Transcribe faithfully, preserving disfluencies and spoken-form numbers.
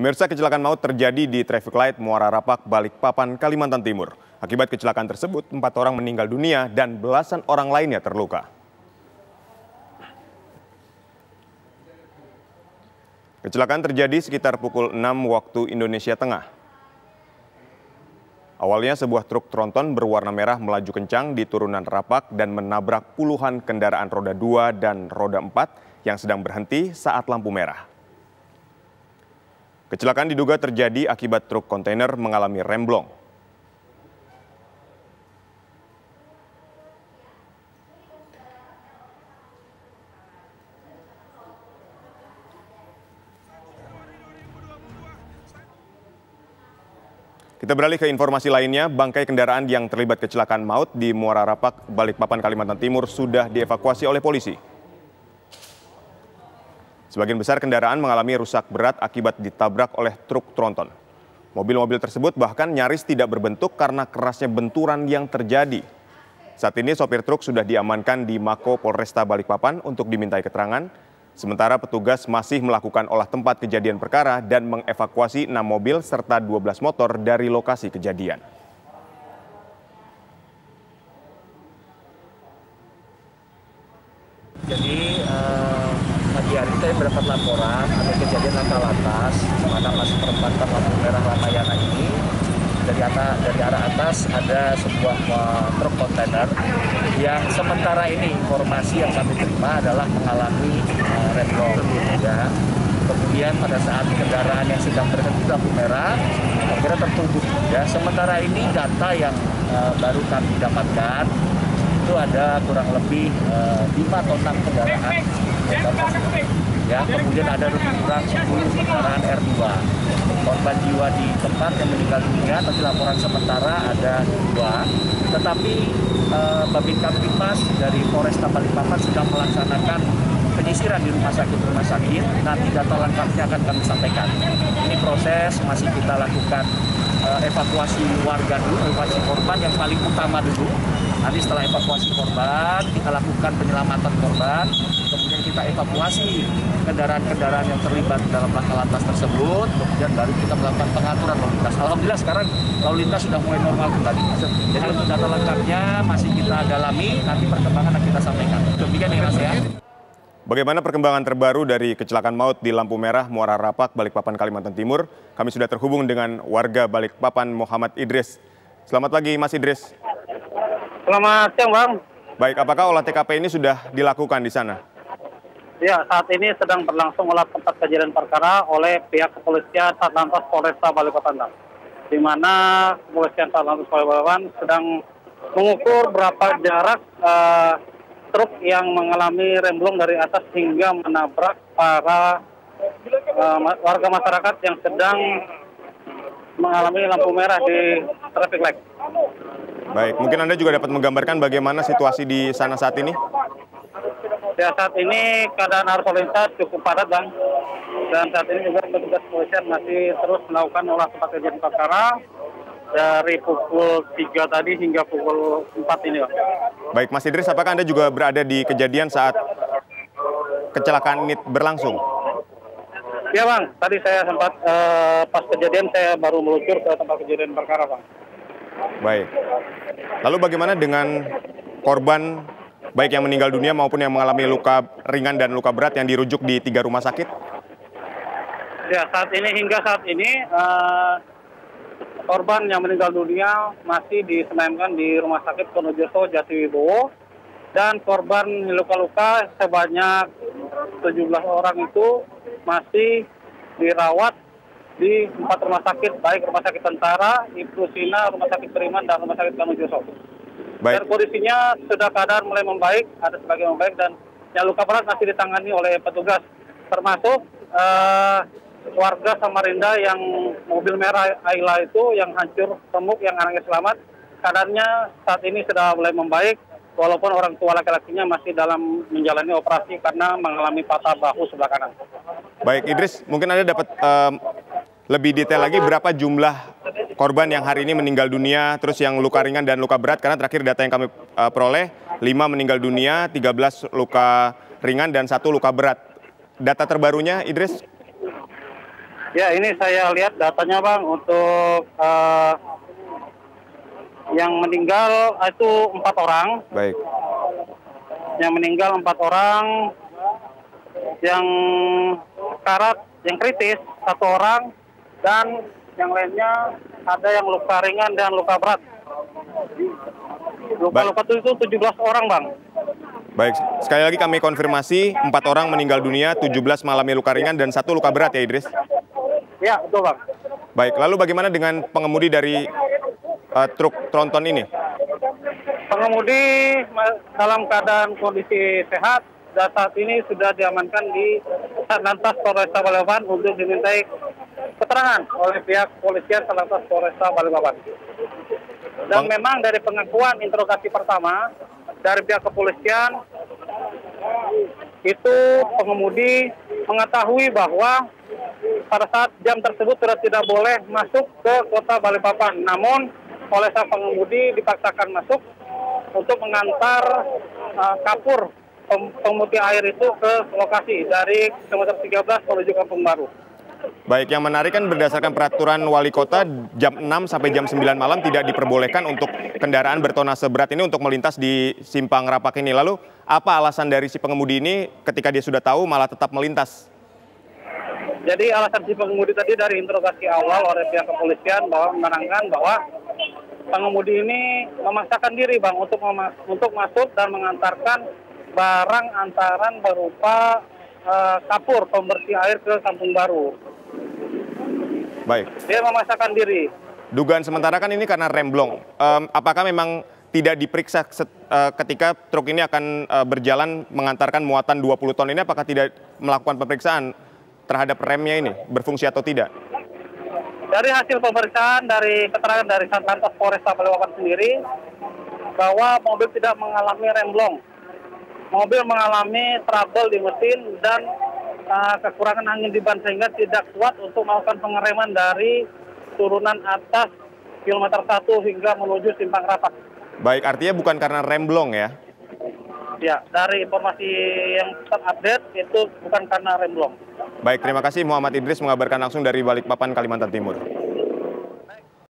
Pemirsa, kecelakaan maut terjadi di traffic light Muara Rapak, Balikpapan, Kalimantan Timur. Akibat kecelakaan tersebut, empat orang meninggal dunia dan belasan orang lainnya terluka. Kecelakaan terjadi sekitar pukul enam waktu Indonesia Tengah. Awalnya sebuah truk tronton berwarna merah melaju kencang di turunan Rapak dan menabrak puluhan kendaraan roda dua dan roda empat yang sedang berhenti saat lampu merah. Kecelakaan diduga terjadi akibat truk kontainer mengalami remblong. Kita beralih ke informasi lainnya, bangkai kendaraan yang terlibat kecelakaan maut di Muara Rapak, Balikpapan, Kalimantan Timur sudah dievakuasi oleh polisi. Sebagian besar kendaraan mengalami rusak berat akibat ditabrak oleh truk tronton. Mobil-mobil tersebut bahkan nyaris tidak berbentuk karena kerasnya benturan yang terjadi. Saat ini sopir truk sudah diamankan di Mako Polresta Balikpapan untuk dimintai keterangan. Sementara petugas masih melakukan olah tempat kejadian perkara dan mengevakuasi enam mobil serta dua belas motor dari lokasi kejadian. Jadi eh, pagi hari saya mendapat laporan ada kejadian lalu lintas di mana masih perempatan lampu merah Ramayana ini. Dari atas, dari arah atas ada sebuah uh, truk kontainer yang sementara ini informasi yang kami terima adalah mengalami uh, remblong. Ya. Kemudian pada saat kendaraan yang sedang berhenti lampu merah akhirnya tertutup. Ya. Sementara ini data yang uh, baru kami dapatkan itu ada kurang lebih uh, lima atau enam kendaraan. Ya, kemudian ada lebih kurang sepuluh kendaraan R dua. Korban jiwa di tempat yang meninggal dunia, tapi laporan sementara ada dua. Tetapi eh, Babinkamtibmas dari Polresta Balikpapan sedang melaksanakan penyisiran di rumah sakit-rumah sakit. Nanti data lengkapnya akan kami sampaikan. Ini proses masih kita lakukan eh, evakuasi warga dulu, evakuasi korban yang paling utama dulu. Nanti setelah evakuasi korban, kita lakukan penyelamatan korban, kemudian kita evakuasi kendaraan-kendaraan yang terlibat dalam laka lantas tersebut, kemudian baru kita melakukan pengaturan lalu lintas. Alhamdulillah sekarang lalu lintas sudah mulai normal kembali. Jadi untuk data lengkapnya masih kita dalami, nanti perkembangan akan kita sampaikan. Demikian ya Mas ya. Bagaimana perkembangan terbaru dari kecelakaan maut di lampu merah Muara Rapak, Balikpapan, Kalimantan Timur? Kami sudah terhubung dengan warga Balikpapan, Muhammad Idris. Selamat pagi Mas Idris. Selamat siang Bang. Baik, apakah olah T K P ini sudah dilakukan di sana? Ya, saat ini sedang berlangsung olah tempat kejadian perkara oleh pihak kepolisian Satlantas Polresta Balikpapan, di mana kepolisian Satlantas Balikpapan sedang mengukur berapa jarak uh, truk yang mengalami remblong dari atas hingga menabrak para uh, warga masyarakat yang sedang mengalami lampu merah di traffic light. Baik, mungkin Anda juga dapat menggambarkan bagaimana situasi di sana saat ini? Ya, saat ini keadaan arus lalu lintas cukup padat, Bang. Dan saat ini juga petugas kepolisian masih terus melakukan olah tempat kejadian perkara dari pukul tiga tadi hingga pukul empat ini, Bang. Baik, Mas Idris, apakah Anda juga berada di kejadian saat kecelakaan ini berlangsung? Ya, Bang. Tadi saya sempat, eh, pas kejadian saya baru meluncur ke tempat kejadian perkara, Bang. Baik. Lalu bagaimana dengan korban baik yang meninggal dunia maupun yang mengalami luka ringan dan luka berat yang dirujuk di tiga rumah sakit? Ya, saat ini hingga saat ini eh, korban yang meninggal dunia masih disemayamkan di rumah sakit Kanujoso Jatiwibowo dan korban luka-luka sebanyak tujuh belas orang itu masih dirawat di empat rumah sakit, baik rumah sakit tentara, Ibnu Sina, rumah sakit Beriman, dan rumah sakit Kanujoso. Dan kondisinya sudah keadaan mulai membaik, ada sebagian membaik, dan yang luka berat masih ditangani oleh petugas, termasuk uh, warga Samarinda yang mobil merah Ayla itu yang hancur remuk, yang anaknya selamat. Keadaannya saat ini sudah mulai membaik, walaupun orang tua laki-lakinya masih dalam menjalani operasi karena mengalami patah bahu sebelah kanan. Baik, Idris, mungkin Anda dapat um, lebih detail lagi berapa jumlah korban yang hari ini meninggal dunia, terus yang luka ringan dan luka berat, karena terakhir data yang kami uh, peroleh, lima meninggal dunia, tiga belas luka ringan, dan satu luka berat. Data terbarunya, Idris? Ya, ini saya lihat datanya, Bang, untuk uh, yang meninggal itu empat orang. Baik. Yang meninggal empat orang, yang karat, yang kritis satu orang, dan yang lainnya ada yang luka ringan dan luka berat. Luka-luka itu tujuh belas orang, Bang. Baik, sekali lagi kami konfirmasi empat orang meninggal dunia, tujuh belas malamnya luka ringan dan satu luka berat ya, Idris? Ya, betul, Bang. Baik, lalu bagaimana dengan pengemudi dari uh, truk tronton ini? Pengemudi dalam keadaan kondisi sehat dan saat ini sudah diamankan di Satlantas Polresta Balikpapan untuk dimintai keterangan oleh pihak kepolisian Satlantas Polresta Balikpapan. Dan Bang, memang dari pengakuan interogasi pertama dari pihak kepolisian itu pengemudi mengetahui bahwa pada saat jam tersebut sudah tidak boleh masuk ke kota Balikpapan. Namun oleh sang pengemudi dipaksakan masuk untuk mengantar uh, kapur pemutih air itu ke lokasi dari kilometer tiga belas menuju Kampung Baru. Baik, yang menarik kan berdasarkan peraturan wali kota jam enam sampai jam sembilan malam tidak diperbolehkan untuk kendaraan bertonase berat ini untuk melintas di Simpang Rapak ini. Lalu apa alasan dari si pengemudi ini ketika dia sudah tahu malah tetap melintas? Jadi alasan si pengemudi tadi dari interogasi awal oleh pihak kepolisian bahwa menerangkan bahwa pengemudi ini memaksakan diri, Bang, untuk untuk masuk dan mengantarkan barang antaran berupa uh, kapur pembersih air ke Kampung Baru. Baik. Dia memaksakan diri. Dugaan sementara kan ini karena remblong. Um, apakah memang tidak diperiksa set, uh, ketika truk ini akan uh, berjalan mengantarkan muatan dua puluh ton ini? Apakah tidak melakukan pemeriksaan terhadap remnya ini berfungsi atau tidak? Dari hasil pemeriksaan dari keterangan dari Satlantas Polresta Balikpapan sendiri bahwa mobil tidak mengalami remblong. Mobil mengalami trouble di mesin dan uh, kekurangan angin di ban sehingga tidak kuat untuk melakukan pengereman dari turunan atas kilometer satu hingga menuju Simpang Rapak. Baik, artinya bukan karena remblong ya? Ya, dari informasi yang terupdate itu bukan karena remblong. Baik, terima kasih Muhammad Idris mengabarkan langsung dari Balikpapan, Kalimantan Timur.